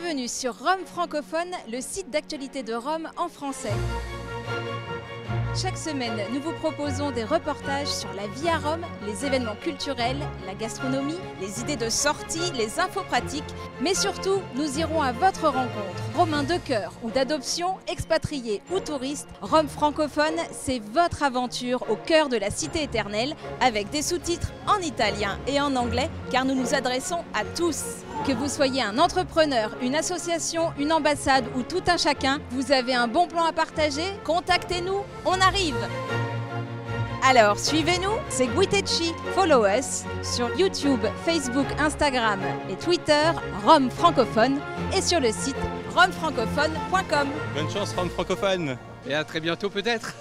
Bienvenue sur Rome Francophone, le site d'actualité de Rome en français. Chaque semaine, nous vous proposons des reportages sur la vie à Rome, les événements culturels, la gastronomie, les idées de sortie, les infos pratiques. Mais surtout, nous irons à votre rencontre. Romains de cœur ou d'adoption, expatriés ou touristes, Rome francophone, c'est votre aventure au cœur de la cité éternelle, avec des sous-titres en italien et en anglais, car nous nous adressons à tous. Que vous soyez un entrepreneur, une association, une ambassade ou tout un chacun, vous avez un bon plan à partager? Contactez-nous, on arrive! Alors suivez-nous, c'est Guitechi. Follow us sur YouTube, Facebook, Instagram et Twitter, Rome francophone, et sur le site romefrancophone.com. Bonne chance Rome francophone et à très bientôt peut-être.